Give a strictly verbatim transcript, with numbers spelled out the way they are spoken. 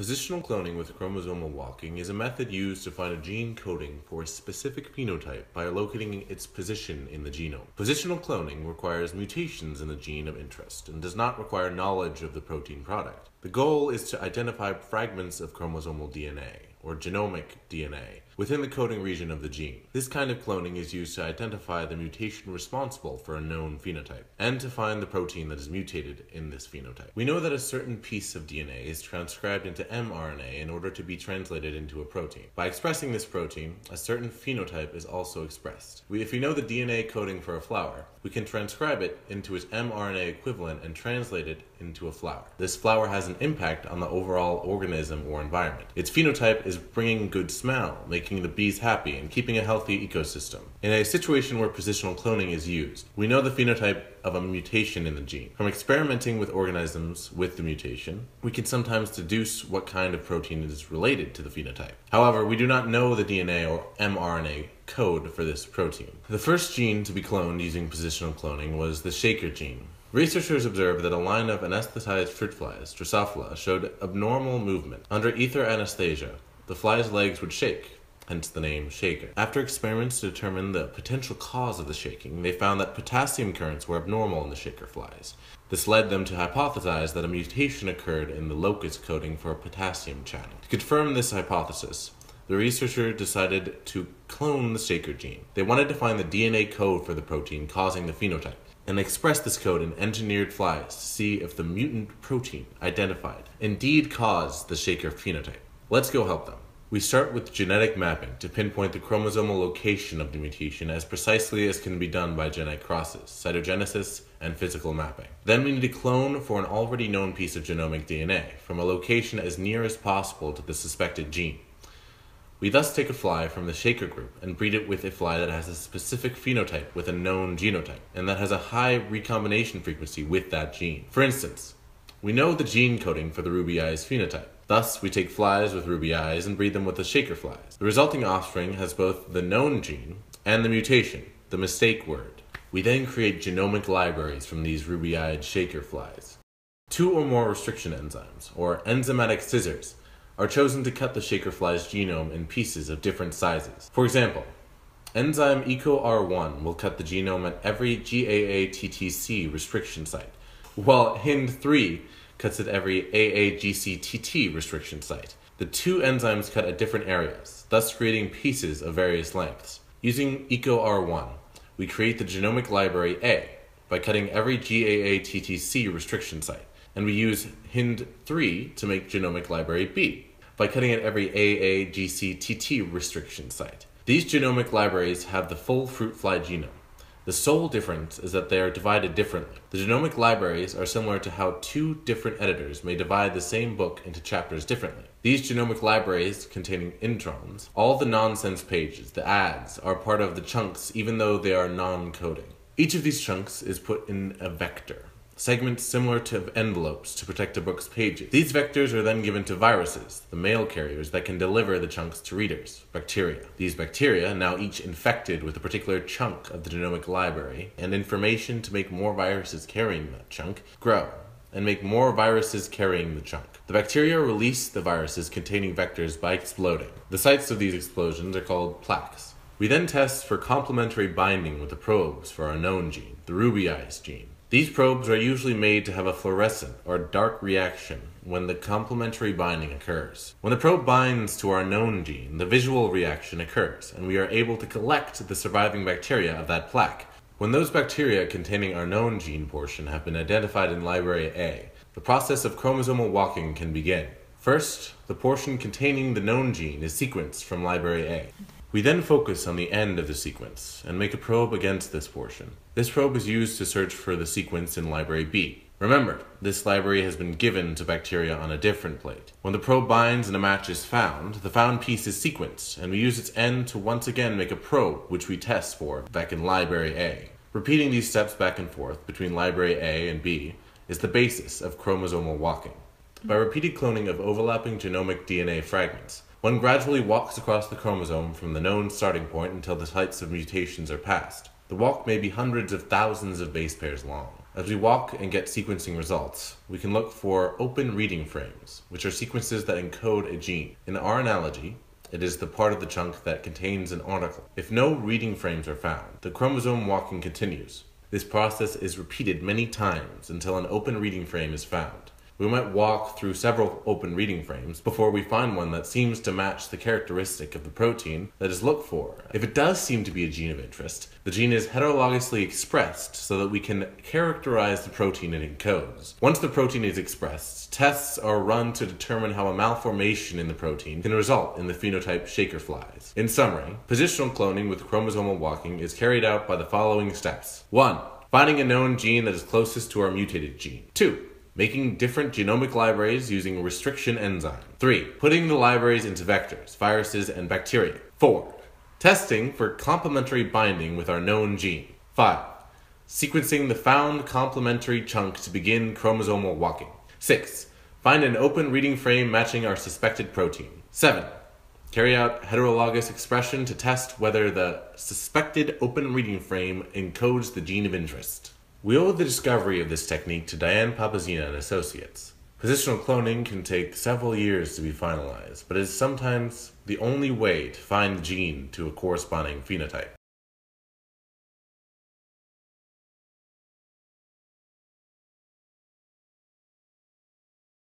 Positional cloning with chromosomal walking is a method used to find a gene coding for a specific phenotype by locating its position in the genome. Positional cloning requires mutations in the gene of interest and does not require knowledge of the protein product. The goal is to identify fragments of chromosomal D N A, or genomic D N A, within the coding region of the gene. This kind of cloning is used to identify the mutation responsible for a known phenotype, and to find the protein that is mutated in this phenotype. We know that a certain piece of D N A is transcribed into m R N A in order to be translated into a protein. By expressing this protein, a certain phenotype is also expressed. We, if we know the D N A coding for a flower, we can transcribe it into its m R N A equivalent and translate it into a flower. This flower has an impact on the overall organism or environment. Its phenotype is bringing good smell, making the bees happy, and keeping a healthy ecosystem. In a situation where positional cloning is used, we know the phenotype of a mutation in the gene. From experimenting with organisms with the mutation, we can sometimes deduce what kind of protein is related to the phenotype. However, we do not know the D N A or m R N A code for this protein. The first gene to be cloned using positional cloning was the Shaker gene. Researchers observed that a line of anesthetized fruit flies, Drosophila, showed abnormal movement. Under ether anesthesia, the fly's legs would shake, hence the name Shaker. After experiments to determine the potential cause of the shaking, they found that potassium currents were abnormal in the Shaker flies. This led them to hypothesize that a mutation occurred in the locus coding for a potassium channel. To confirm this hypothesis, the researcher decided to clone the Shaker gene. They wanted to find the D N A code for the protein causing the phenotype, and expressed this code in engineered flies to see if the mutant protein identified indeed caused the Shaker phenotype. Let's go help them. We start with genetic mapping to pinpoint the chromosomal location of the mutation as precisely as can be done by genetic crosses, cytogenesis, and physical mapping. Then we need to clone for an already known piece of genomic D N A from a location as near as possible to the suspected gene. We thus take a fly from the Shaker group and breed it with a fly that has a specific phenotype with a known genotype, and that has a high recombination frequency with that gene. For instance, we know the gene coding for the ruby eyes phenotype. Thus, we take flies with ruby eyes and breed them with the Shaker flies. The resulting offspring has both the known gene and the mutation, the mistake word. We then create genomic libraries from these ruby-eyed Shaker flies. Two or more restriction enzymes, or enzymatic scissors, are chosen to cut the Shaker fly's genome in pieces of different sizes. For example, enzyme EcoR one will cut the genome at every G A A T T C restriction site, while HindIII cuts at every A A G C T T restriction site. The two enzymes cut at different areas, thus creating pieces of various lengths. Using EcoR one, we create the genomic library A by cutting every G A A T T C restriction site, and we use HindIII to make genomic library B by cutting at every A A G C T T restriction site. These genomic libraries have the full fruit fly genome. The sole difference is that they are divided differently. The genomic libraries are similar to how two different editors may divide the same book into chapters differently. These genomic libraries, containing introns, all the nonsense pages, the ads, are part of the chunks even though they are non-coding. Each of these chunks is put in a vector, segments similar to envelopes to protect a book's pages. These vectors are then given to viruses, the mail carriers that can deliver the chunks to readers, bacteria. These bacteria, now each infected with a particular chunk of the genomic library, and information to make more viruses carrying that chunk, grow, and make more viruses carrying the chunk. The bacteria release the viruses containing vectors by exploding. The sites of these explosions are called plaques. We then test for complementary binding with the probes for our known gene, the ruby eyes gene. These probes are usually made to have a fluorescent or dark reaction when the complementary binding occurs. When the probe binds to our known gene, the visual reaction occurs, and we are able to collect the surviving bacteria of that plaque. When those bacteria containing our known gene portion have been identified in library A, the process of chromosomal walking can begin. First, the portion containing the known gene is sequenced from library A. We then focus on the end of the sequence and make a probe against this portion. This probe is used to search for the sequence in library B. Remember, this library has been given to bacteria on a different plate. When the probe binds and a match is found, the found piece is sequenced, and we use its end to once again make a probe, which we test for back in library A. Repeating these steps back and forth between library A and B is the basis of chromosomal walking. By repeated cloning of overlapping genomic D N A fragments, one gradually walks across the chromosome from the known starting point until the sites of mutations are passed. The walk may be hundreds of thousands of base pairs long. A As we walk and get sequencing results, we can look for open reading frames, which are sequences that encode a gene. In our analogy, it is the part of the chunk that contains an article. If no reading frames are found, the chromosome walking continues. This process is repeated many times until an open reading frame is found. We might walk through several open reading frames before we find one that seems to match the characteristic of the protein that is looked for. If it does seem to be a gene of interest, the gene is heterologously expressed so that we can characterize the protein it encodes. Once the protein is expressed, tests are run to determine how a malformation in the protein can result in the phenotype Shaker flies. In summary, positional cloning with chromosomal walking is carried out by the following steps. one. Finding a known gene that is closest to our mutated gene. two. Making different genomic libraries using restriction enzyme. three. Putting the libraries into vectors, viruses, and bacteria. four. Testing for complementary binding with our known gene. five. Sequencing the found complementary chunk to begin chromosomal walking. six. Find an open reading frame matching our suspected protein. seven. Carry out heterologous expression to test whether the suspected open reading frame encodes the gene of interest. We owe the discovery of this technique to Diane Papazina and associates. Positional cloning can take several years to be finalized, but is sometimes the only way to find the gene to a corresponding phenotype.